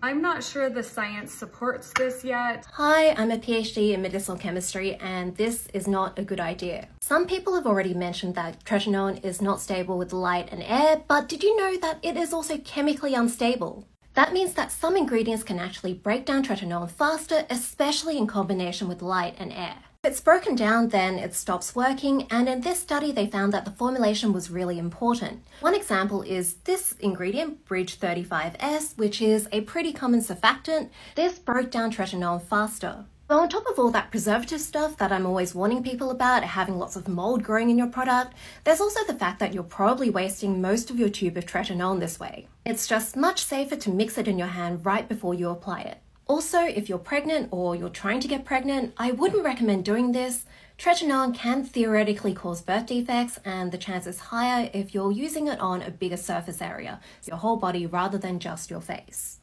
I'm not sure the science supports this yet. Hi, I'm a PhD in medicinal chemistry and this is not a good idea. Some people have already mentioned that tretinoin is not stable with light and air, but did you know that it is also chemically unstable? That means that some ingredients can actually break down tretinoin faster, especially in combination with light and air. If it's broken down, then it stops working, and in this study they found that the formulation was really important. One example is this ingredient, bridge 35s, which is a pretty common surfactant. This broke down tretinoin faster. Well, on top of all that preservative stuff that I'm always warning people about, having lots of mold growing in your product, there's also the fact that you're probably wasting most of your tube of tretinoin this way. It's just much safer to mix it in your hand right before you apply it. Also, if you're pregnant or you're trying to get pregnant, I wouldn't recommend doing this. Tretinoin can theoretically cause birth defects, and the chance is higher if you're using it on a bigger surface area, so your whole body rather than just your face.